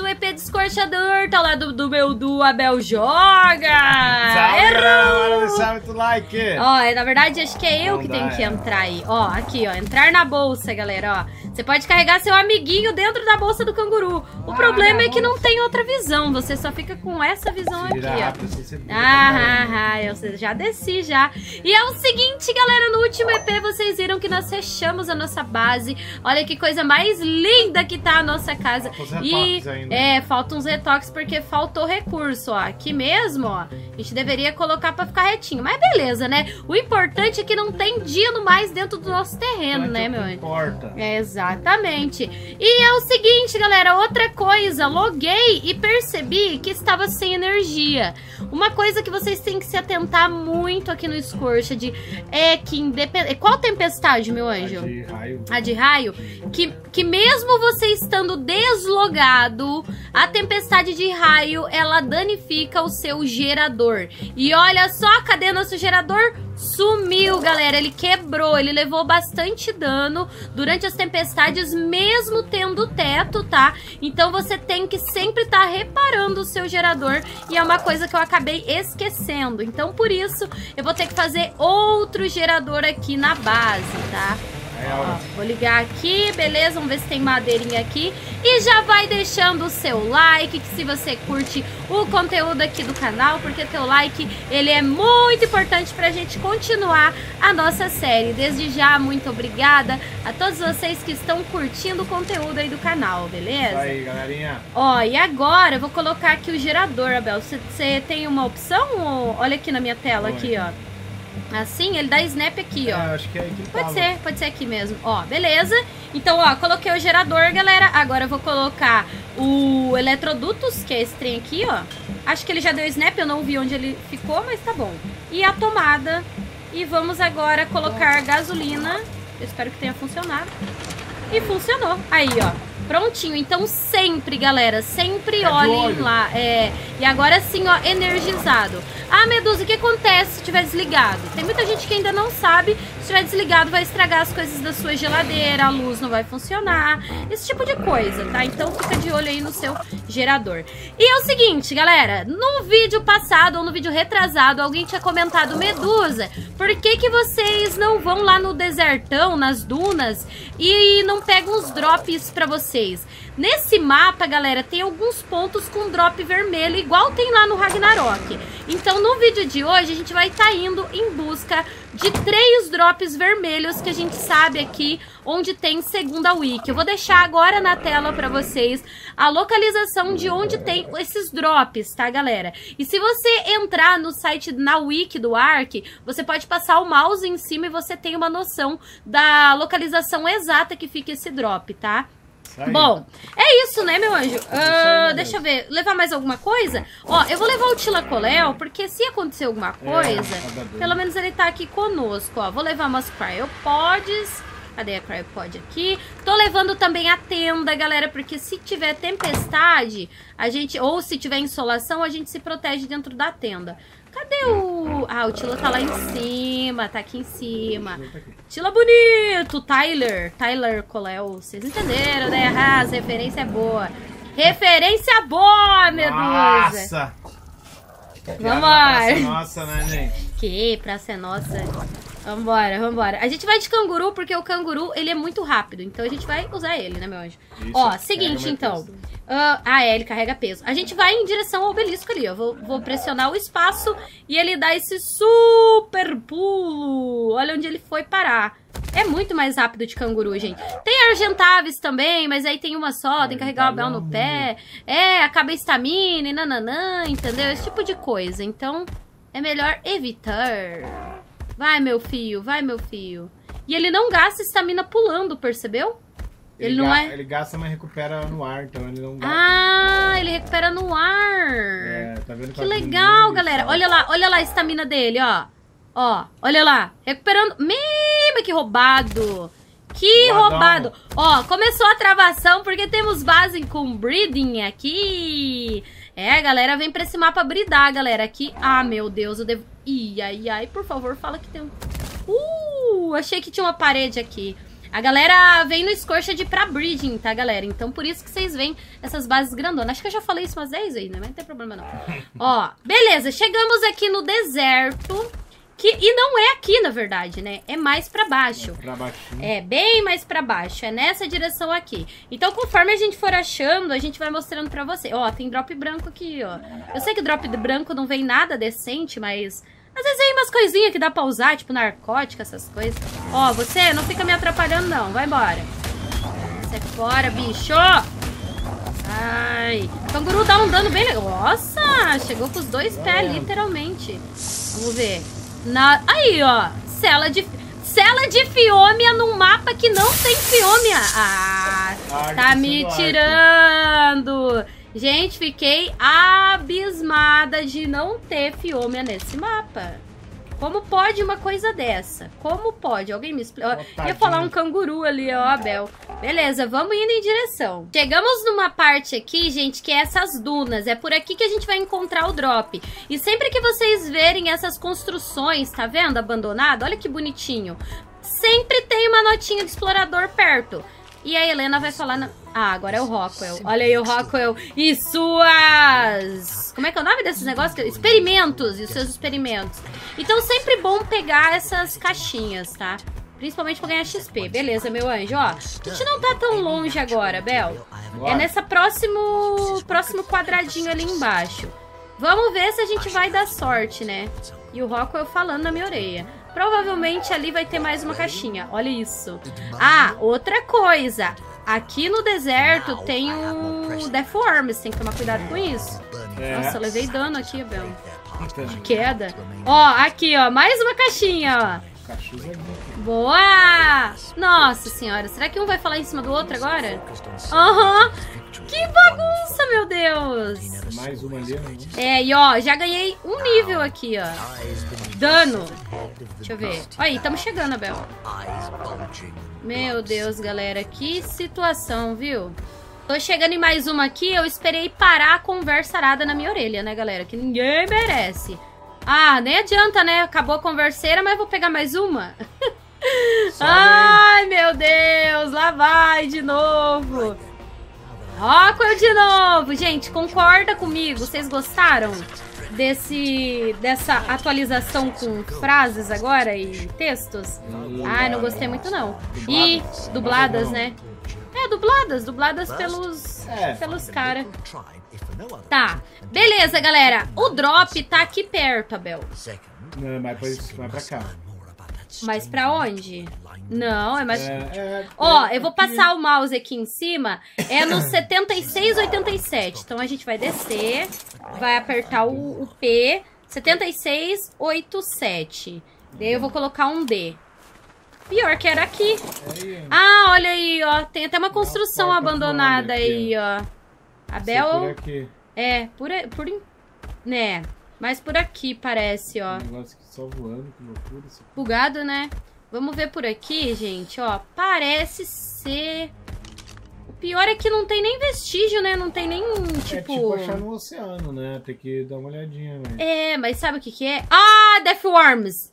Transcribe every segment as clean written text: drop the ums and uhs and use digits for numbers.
o EP de Escorchador, tá lá do meu duo Abel Joga! Salve do like! Ó, na verdade acho que é eu que tenho que entrar aí. Ó, aqui ó, entrar na bolsa, galera, ó. Você pode carregar seu amiguinho dentro da bolsa do canguru. O problema é que não tem outra visão, você só fica com essa visão aqui, ó. Eu já desci já. E é o seguinte, galera, no último EP vocês viram que nós fechamos a nossa base. Olha que coisa mais linda que tá a nossa casa. E é, faltam uns retoques porque faltou recurso, ó. Aqui mesmo, ó, a gente deveria colocar pra ficar retinho, mas beleza, né? O importante é que não tem dino mais dentro do nosso terreno, né, meu anjo? É, exatamente. E é o seguinte, galera, outra coisa, loguei e percebi que estava sem energia. Uma coisa que vocês têm que se atentar muito aqui no Scorched é que independente... Qual tempestade, meu anjo? A de raio. A de raio? Que mesmo você estando deslogado, a tempestade de raio, ela danifica o seu gerador. E olha só, cadê nosso gerador? Sumiu, galera, ele quebrou, ele levou bastante dano durante as tempestades, mesmo tendo teto, tá? Então você tem que sempre estar reparando o seu gerador, e é uma coisa que eu acabei esquecendo. Então por isso eu vou ter que fazer outro gerador aqui na base, tá? Ó, vou ligar aqui, beleza? Vamos ver se tem madeirinha aqui. E já vai deixando o seu like, que se você curte o conteúdo aqui do canal, porque teu like, ele é muito importante pra gente continuar a nossa série. Desde já, muito obrigada a todos vocês que estão curtindo o conteúdo aí do canal, beleza? Aí, galerinha. Ó, e agora eu vou colocar aqui o gerador, Abel. Você tem uma opção? Ou... Olha aqui na minha tela, aqui, ó. Assim, ele dá snap aqui, ó. Acho que é aí que pode ser aqui mesmo. Ó, beleza. Então, ó, coloquei o gerador, galera. Agora eu vou colocar o eletrodutos, que é esse trem aqui, ó. Acho que ele já deu snap, eu não vi onde ele ficou, mas tá bom. E a tomada. E vamos agora colocar gasolina. Eu espero que tenha funcionado. E funcionou. Aí, ó. Prontinho, então sempre, galera, sempre olhem lá. É, e agora sim, ó, energizado. Ah, Medusa, o que acontece se tiver desligado? Tem muita gente que ainda não sabe. Se tiver desligado, vai estragar as coisas da sua geladeira, a luz não vai funcionar, esse tipo de coisa, tá? Então fica de olho aí no seu gerador. E é o seguinte, galera, no vídeo passado ou no vídeo retrasado, alguém tinha comentado: Medusa, por que vocês não vão lá no desertão, nas dunas, e não pegam os drops pra vocês? Nesse mapa, galera, tem alguns pontos com drop vermelho, igual tem lá no Ragnarok. Então, no vídeo de hoje, a gente vai estar indo em busca de 3 drops vermelhos que a gente sabe aqui onde tem segunda wiki. Eu vou deixar agora na tela pra vocês a localização de onde tem esses drops, tá, galera? E se você entrar no site, na wiki do ARK, você pode passar o mouse em cima e você tem uma noção da localização exata que fica esse drop, tá? Bom, é isso, né, meu anjo? Deixa eu ver, levar mais alguma coisa? Ó, eu vou levar o Tilacoléu, porque se acontecer alguma coisa, pelo menos ele tá aqui conosco, ó. Vou levar umas cryopods. Cadê a cryopod aqui? Tô levando também a tenda, galera, porque se tiver tempestade, a gente, ou se tiver insolação, a gente se protege dentro da tenda. Cadê o... Ah, o Tila tá lá em cima, tá aqui em cima. Tila bonito, Tyler Coléu, vocês entenderam, né? Ah, as referência é boa. Referência boa, Medusa! Nossa! Vamos lá! Nossa, né, gente? Que praça é nossa... Vambora, vambora. A gente vai de canguru porque o canguru, ele é muito rápido. Então a gente vai usar ele, né, meu anjo? Isso, ó, seguinte, então. Ele carrega peso. A gente vai em direção ao obelisco ali, ó. Vou pressionar o espaço e ele dá esse super pulo. Olha onde ele foi parar. É muito mais rápido de canguru, gente. Tem argentaves também, mas aí tem uma só, tem que carregar o Abel no pé. É, acaba a estamina e nananã, entendeu? Esse tipo de coisa. Então, é melhor evitar... Vai, meu filho, vai, meu filho. E ele não gasta estamina pulando, percebeu? Ele não é... Ele gasta, mas recupera no ar, então ele não gasta. Ah, ele recupera no ar. É, tá vendo? Que legal, galera. Olha lá a estamina dele, ó. Ó, olha lá. Recuperando... Mima, que roubado. Que roubado. Ó, começou a travação porque temos base com breeding aqui. É, galera, vem pra esse mapa bridar, galera. Aqui, ah, meu Deus, eu devo... Ai, por favor, fala que tem um... achei que tinha uma parede aqui. A galera vem no Scorched pra breeding, tá, galera? Então, por isso que vocês veem essas bases grandonas. Acho que eu já falei isso umas 10 vezes, né? Mas não tem problema, não. Ó, beleza. Chegamos aqui no deserto. E não é aqui, na verdade, né? É mais pra baixo. É, pra baixinho. É, bem mais pra baixo. É nessa direção aqui. Então, conforme a gente for achando, a gente vai mostrando pra você. Ó, tem drop branco aqui, ó. Eu sei que drop branco não vem nada decente, mas... às vezes vem umas coisinhas que dá pra usar, tipo narcótica, essas coisas. Ó, você não fica me atrapalhando, não. Vai embora. Sai fora, bicho! Ai. O canguru dá um dano bem legal. Nossa, chegou com os dois pés, literalmente. Vamos ver. Na... aí, ó, cela de Fiômia num mapa que não tem Fiômia. Ah, tá me tirando. Gente, fiquei abismada de não ter Fiômia nesse mapa. Como pode uma coisa dessa? Como pode? Alguém me explica. Eu ia falar um canguru ali, ó, Abel. Beleza, vamos indo em direção. Chegamos numa parte aqui, gente, que é essas dunas. É por aqui que a gente vai encontrar o drop. E sempre que vocês verem essas construções, tá vendo? Abandonado, olha que bonitinho. Sempre tem uma notinha de explorador perto. E a Helena vai falar... na... ah, agora é o Rockwell. Olha aí o Rockwell e suas... como é que é o nome desses negócios? Experimentos e os seus experimentos. Então, sempre bom pegar essas caixinhas, tá? Principalmente pra ganhar XP. Beleza, meu anjo. Ó, a gente não tá tão longe agora, Bel. É nessa próximo quadradinho ali embaixo. Vamos ver se a gente vai dar sorte, né? E o Rockwell falando na minha orelha. Provavelmente ali vai ter mais uma caixinha. Olha isso. Ah, outra coisa. Aqui no deserto tem o Death Worms. Tem que tomar cuidado com isso. Nossa, eu levei dano aqui, Abel. Queda. Ó, aqui, ó. Mais uma caixinha, ó. Boa! Nossa senhora. Será que um vai falar em cima do outro agora? Aham. Que bagunça, meu Deus. Mais uma ali. É, e ó, já ganhei um nível aqui, ó. Dano. Deixa eu ver. Aí, estamos chegando, Abel. Meu Deus, galera. Que situação, viu? Tô chegando em mais uma aqui. Eu esperei parar a conversarada na minha orelha, né, galera? Que ninguém merece. Ah, nem adianta, né? Acabou a converseira, mas vou pegar mais uma. Ai, meu Deus. Lá vai de novo. Rockwell de novo. Gente, concorda comigo? Vocês gostaram dessa atualização com frases agora e textos? Ah, não gostei muito, não. E dubladas, né? É, dubladas pelos caras. Tá, beleza, galera. O drop tá aqui perto, Abel. Não, mas vai pra cá. Mas pra onde? Não, é mais... ó, eu vou passar o mouse aqui em cima. É no 7687. Então a gente vai descer. Vai apertar o P. 7687. Daí eu vou colocar um D. Pior que era aqui. Ah, olha aí, ó. Tem até uma construção abandonada aí, ó. Abel... é, por né... mas por aqui, parece, ó. Só voando, que loucura. Bugado, né? Vamos ver por aqui, gente, ó. Parece ser... o pior é que não tem nem vestígio, né? Não tem nem, tipo... é tipo achar no oceano, né? Tem que dar uma olhadinha, mas... é, mas sabe o que que é? Ah, Death Worms!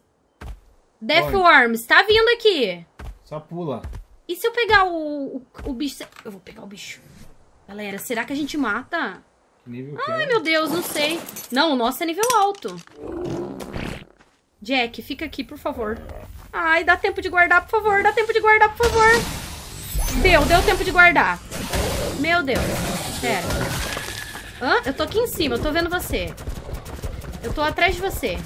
Death Worms, tá vindo aqui. Só pula. E se eu pegar o bicho... eu vou pegar o bicho. Galera, será que a gente mata? Ai, meu Deus, não sei. Não, o nosso é nível alto. Jack, fica aqui, por favor. Ai, dá tempo de guardar, por favor. Dá tempo de guardar, por favor. Deu tempo de guardar. Meu Deus. Pera. Hã? Eu tô aqui em cima, eu tô vendo você. Eu tô atrás de você.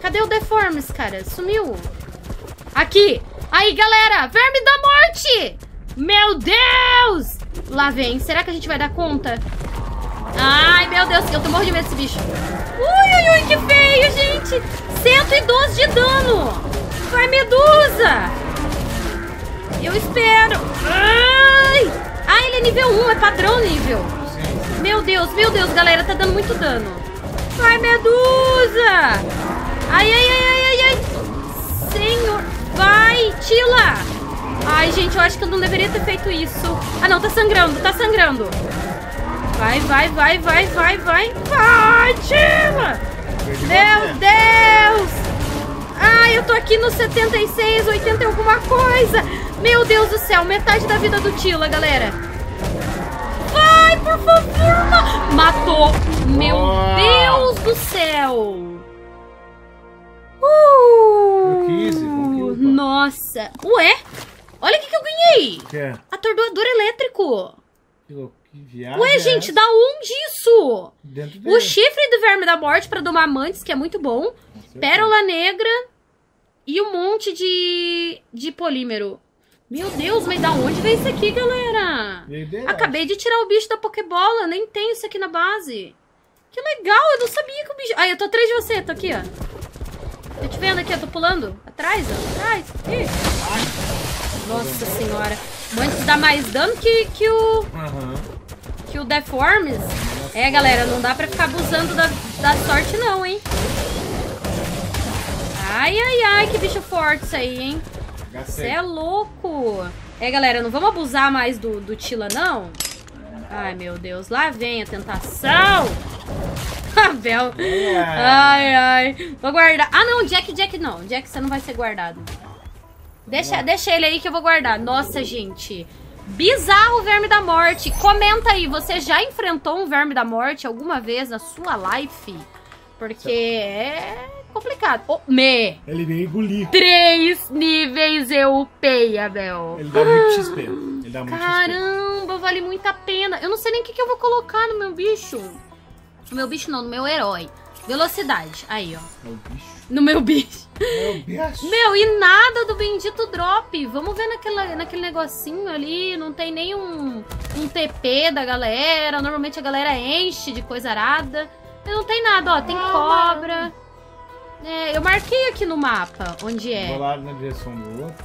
Cadê o Deformes, cara? Sumiu. Aqui. Aí, galera. Verme da morte. Meu Deus. Lá vem. Será que a gente vai dar conta? Ai, meu Deus, eu tô morrendo de medo desse bicho. Ui, ui, ui, que feio, gente. 112 de dano. Vai, Medusa. Eu espero. Ai. Ah, ele é nível 1, é padrão nível. Meu Deus, galera, tá dando muito dano. Vai, Medusa. Ai, ai, ai, ai, ai. Senhor. Vai, Tila. Ai, gente, eu acho que eu não deveria ter feito isso. Ah, não, tá sangrando, tá sangrando. Vai, vai, vai, vai, vai, vai, vai, Tila! Meu Deus! Ah, eu tô aqui no 76, 80 alguma coisa. Meu Deus do céu, metade da vida do Tila, galera. Vai, por favor. Matou. Meu Deus do céu. Nossa. Ué? Olha o que eu ganhei. É. Atordoador elétrico. Que louco. Ué, gente, da onde isso? O chifre do verme da morte para domamantes, que é muito bom. Pérola negra e um monte de polímero. Meu Deus, mas da onde veio isso aqui, galera? Acabei de tirar o bicho da Pokébola, nem tem isso aqui na base. Que legal, eu não sabia que o bicho... Ah, eu tô atrás de você, tô aqui, ó. Tô te vendo aqui, eu tô pulando. Atrás, ó, atrás. Ih. Nossa senhora. Antes dá mais dano que o... Que o Death Worms. É, galera, não dá pra ficar abusando da sorte não, hein? Ai, ai, ai, que bicho forte isso aí, hein? Você é louco. É, galera, não vamos abusar mais do Tila, não? Ai, meu Deus, lá vem a tentação. Abel. Ai, ai. Vou guardar. Ah, não, Jack não. Jack, você não vai ser guardado. Deixa ele aí que eu vou guardar. Nossa, gente. Bizarro verme da morte. Comenta aí, você já enfrentou um verme da morte alguma vez na sua life? Porque é complicado. Oh, ele veio engolir. 3 níveis eu upei, Abel. Ele dá muito XP. Ele dá muito caramba, XP. Vale muito a pena. Eu não sei nem o que eu vou colocar no meu bicho. No meu bicho não, no meu herói. Velocidade. Aí, ó. É o bicho. No meu bicho. Meu, e nada do bendito drop. Vamos ver naquele negocinho ali. Não tem nenhum TP da galera. Normalmente a galera enche de coisa arada. Não tem nada, ó. Tem cobra. É, eu marquei aqui no mapa onde é. Vou lá na direção do outro.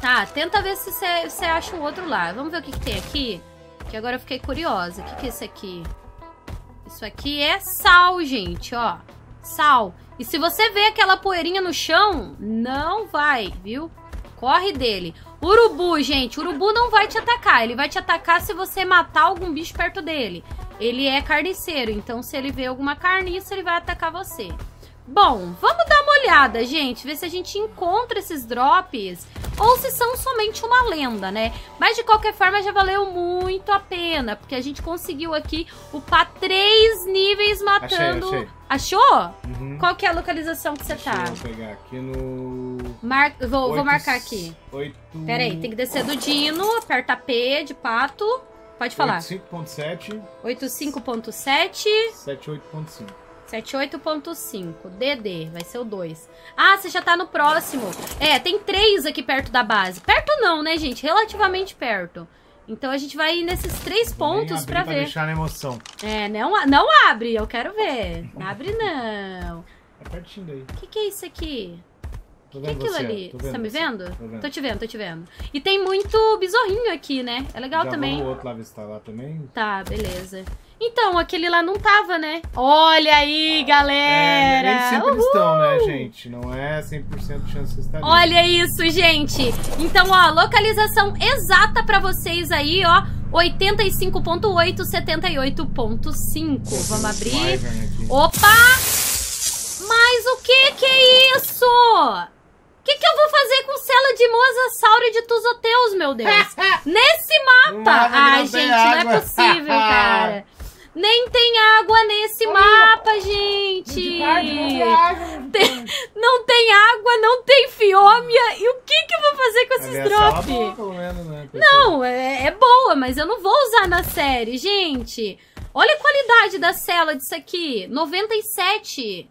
Tá, tenta ver se você acha o outro lá. Vamos ver o que tem aqui. Que agora eu fiquei curiosa. O que é isso aqui? Isso aqui é sal, gente, ó. Sal. E se você vê aquela poeirinha no chão, não vai, viu? Corre dele. Urubu, gente. Urubu não vai te atacar. Ele vai te atacar se você matar algum bicho perto dele. Ele é carniceiro. Então, se ele vê alguma carniça, ele vai atacar você. Bom, vamos dar uma olhada, gente. Ver se a gente encontra esses drops. Ou se são somente uma lenda, né? Mas, de qualquer forma, já valeu muito a pena. Porque a gente conseguiu aqui upar 3 níveis matando... Achei. Achou? Uhum. Qual que é a localização que você tá? Vou pegar aqui no... Vou marcar aqui. 8... Pera aí, tem que descer do Dino. Aperta P de pato. Pode falar. 85.7. 85.7. 78.5. 78.5, DD, vai ser o 2. Ah, você já tá no próximo. É, tem 3 aqui perto da base. Perto não, né, gente? Relativamente perto. Então a gente vai ir nesses 3 pontos pra ver. Pra deixar na emoção. É, não abre, eu quero ver. Não abre não. É pertinho daí. Que é isso aqui? O que é aquilo ali? Você tá me vendo? Vendo? Tô te vendo, tô te vendo. E tem muito besorrinho aqui, né? É legal já também. O outro lá visitar lá também. Tá, beleza. Então, aquele lá não tava, né? Olha aí, galera! Nem sempre eles estão, né, gente? Não é 100% de chance que está ali. Olha isso, gente! Então, ó, localização exata pra vocês aí, ó. 85.8, 78.5. Vamos abrir. Opa! Mas o que é isso? O que eu vou fazer com cela de Mosasauro e de Tusoteus, meu Deus? Nesse mapa! Ai, gente, não é possível, cara. Nem tem água nesse mapa, gente! Não tem água, não tem Fiômia. E o que eu vou fazer com esses drops? Não, é boa, mas eu não vou usar na série, gente. Olha a qualidade da cela disso aqui. 97.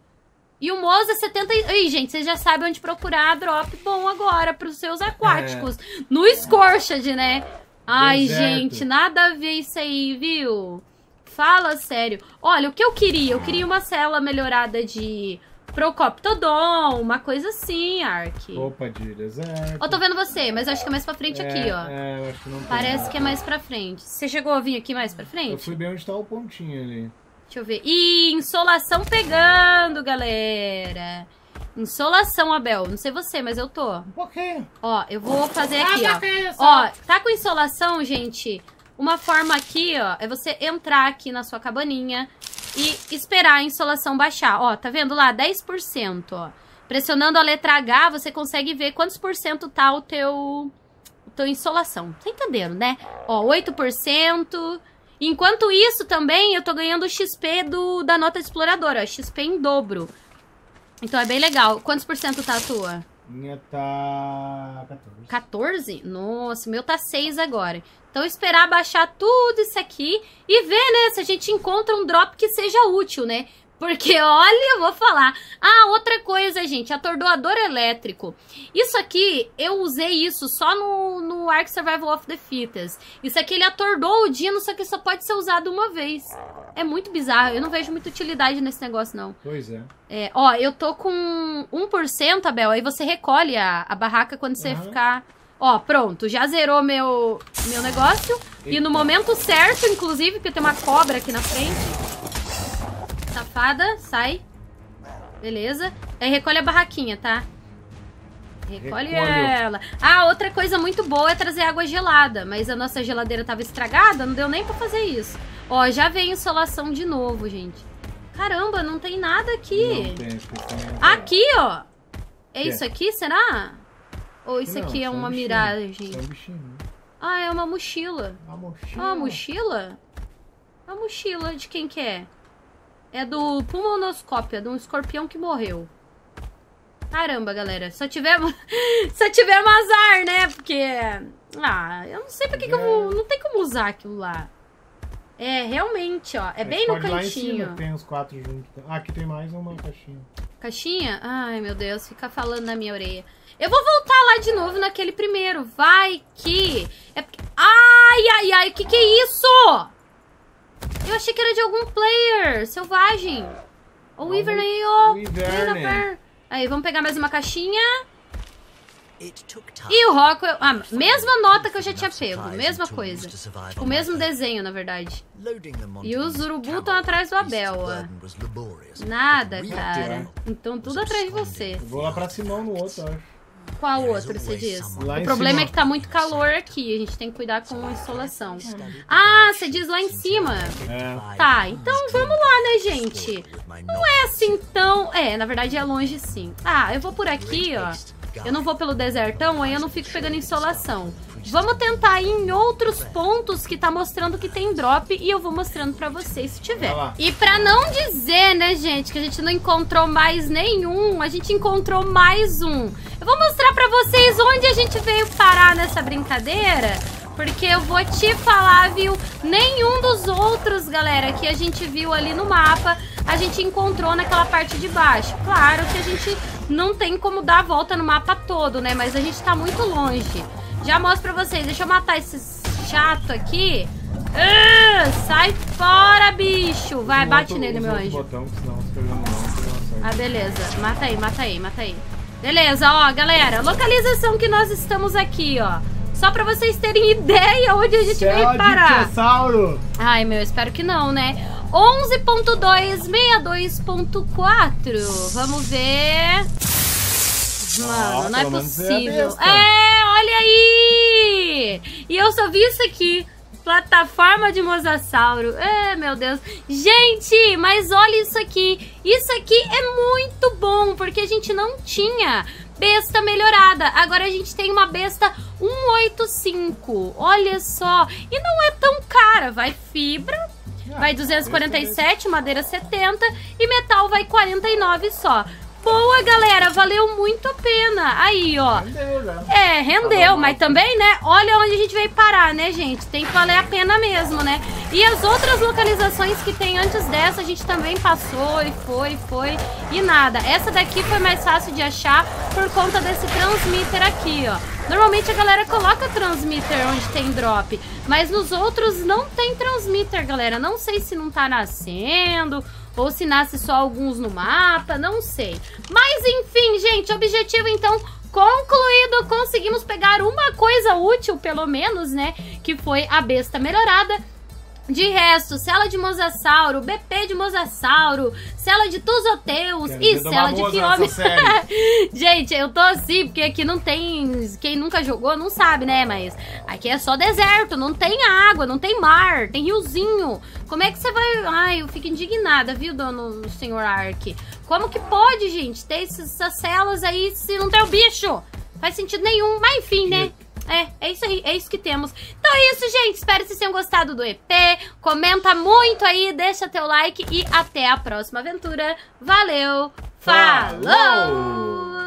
E o Moza 70... Ih, gente, vocês já sabem onde procurar a drop bom agora pros seus aquáticos. No Scorched, né? Ai, gente, nada a ver isso aí, viu? Fala sério. Olha, o que eu queria? Eu queria uma célula melhorada de Procoptodon, uma coisa assim, Ark. Opa, de deserto. Ó, tô vendo você, mas acho que é mais pra frente aqui, ó. É, eu acho que não tem nada. Que é mais pra frente. Você chegou a vir aqui mais pra frente? Eu fui bem onde tá o pontinho ali. Deixa eu ver. Ih, insolação pegando, galera. Insolação, Abel. Não sei você, mas eu tô. Um pouquinho. Ó, eu vou fazer aqui, ó. Ó, tá com insolação, gente? Uma forma aqui, ó, é você entrar aqui na sua cabaninha e esperar a insolação baixar. Ó, tá vendo lá? 10%, ó. Pressionando a letra H, você consegue ver quantos por cento tá o teu insolação. Vocês entenderam, né? Ó, 8%. Enquanto isso, também, eu tô ganhando XP da nota exploradora. Ó, XP em dobro. Então, é bem legal. Quantos por cento tá a tua? Minha tá... 14. 14? Nossa, o meu tá 6 agora. Então, esperar baixar tudo isso aqui e ver, né? Se a gente encontra um drop que seja útil, né? Porque, olha, eu vou falar. Ah, outra coisa, gente. Atordoador elétrico. Isso aqui, eu usei isso só no Ark Survival of the Fittest. Isso aqui, ele atordoa o Dino, só que só pode ser usado uma vez. É muito bizarro. Eu não vejo muita utilidade nesse negócio, não. Pois é. É, ó, eu tô com 1%, Abel. Aí você recolhe a barraca quando você ficar... Ó, pronto. Já zerou meu negócio. Eita. E no momento certo, inclusive, porque tem uma cobra aqui na frente... Safada, sai. Beleza. Aí recolhe a barraquinha, tá? Recolhe ela. Ah, outra coisa muito boa é trazer água gelada. Mas a nossa geladeira tava estragada, não deu nem pra fazer isso. Ó, já veio insolação de novo, gente. Caramba, não tem nada aqui. Aqui, ó. É isso aqui, será? Ou isso aqui é uma miragem? Ah, é uma mochila. Uma mochila? Uma mochila? A mochila de quem que é? É do pulmonoscópio, de um escorpião que morreu. Caramba, galera. Só tivemos azar, né? Porque... Ah, eu não sei pra que eu vou... Não tem como usar aquilo lá. É, realmente, ó. É bem no cantinho. Lá em cima, tem os 4 juntos. Ah, aqui tem mais uma caixinha. Caixinha? Ai, meu Deus. Fica falando na minha orelha. Eu vou voltar lá de novo naquele primeiro. Vai que... É porque... Ai, ai, ai. O que é isso? Eu achei que era de algum player selvagem. O Weaver aí, ó. Aí, vamos pegar mais uma caixinha. E o Rockwell... Ah, mesma nota que eu já tinha pego. Mesma coisa. O mesmo desenho, na verdade. E os urubu estão atrás do Abel, ó. Nada, cara. Então, tudo atrás de você. Vou lá pra Simão no outro, acho. Qual outro, você diz? O problema é que tá muito calor aqui. A gente tem que cuidar com a insolação. Ah, você diz lá em cima. É. Tá, então vamos lá, né, gente? Não é assim tão... É, na verdade é longe sim. Ah, eu vou por aqui, ó. Eu não vou pelo desertão, aí eu não fico pegando insolação. Vamos tentar ir em outros pontos que tá mostrando que tem drop e eu vou mostrando pra vocês se tiver. E pra não dizer, né, gente, que a gente não encontrou mais nenhum, a gente encontrou mais um. Eu vou mostrar pra vocês onde a gente veio parar nessa brincadeira, porque eu vou te falar, viu, nenhum dos outros, galera, que a gente viu ali no mapa, a gente encontrou naquela parte de baixo. Claro que a gente não tem como dar a volta no mapa todo, né, mas a gente tá muito longe. Já mostro pra vocês. Deixa eu matar esse chato aqui. Sai fora, bicho. Vai, bate nele, meu anjo. Ah, beleza. Mata aí, mata aí, mata aí. Beleza, ó, galera. Localização que nós estamos aqui, ó. Só pra vocês terem ideia onde a gente veio parar. Ai, meu, espero que não, né? 11.262.4. Vamos ver... Mano, não é possível. É, olha aí! E eu só vi isso aqui. Plataforma de Mosasauro. É, meu Deus. Gente, mas olha isso aqui. Isso aqui é muito bom, porque a gente não tinha besta melhorada. Agora a gente tem uma besta 185. Olha só. E não é tão cara. Vai fibra. Vai 247, madeira 70 e metal vai 49 só. Boa, galera, valeu muito a pena. Aí, ó. Rendeu, né? É, rendeu, mas também, né? Olha onde a gente veio parar, né, gente? Tem que valer a pena mesmo, né? E as outras localizações que tem antes dessa, a gente também passou e foi e nada. Essa daqui foi mais fácil de achar por conta desse transmitter aqui, ó. Normalmente a galera coloca transmitter onde tem drop, mas nos outros não tem transmitter, galera. Não sei se não tá nascendo... Ou se nasce só alguns no mapa, não sei. Mas enfim, gente, objetivo então concluído. Conseguimos pegar uma coisa útil, pelo menos, né? Que foi a besta melhorada. De resto, cela de Mosasauro, BP de Mosasauro, cela de Tusoteuthis e cela de Fiômia. Gente, eu tô assim, porque aqui não tem... Quem nunca jogou não sabe, né? Mas aqui é só deserto, não tem água, não tem mar, tem riozinho. Como é que você vai... Ai, eu fico indignada, viu, dono senhor Ark? Como que pode, gente, ter essas celas aí se não tem o bicho? Faz sentido nenhum, mas enfim, né? É isso aí, é isso que temos. Então é isso, gente, espero que vocês tenham gostado do EP. Comenta muito aí, deixa teu like e até a próxima aventura. Valeu, falou!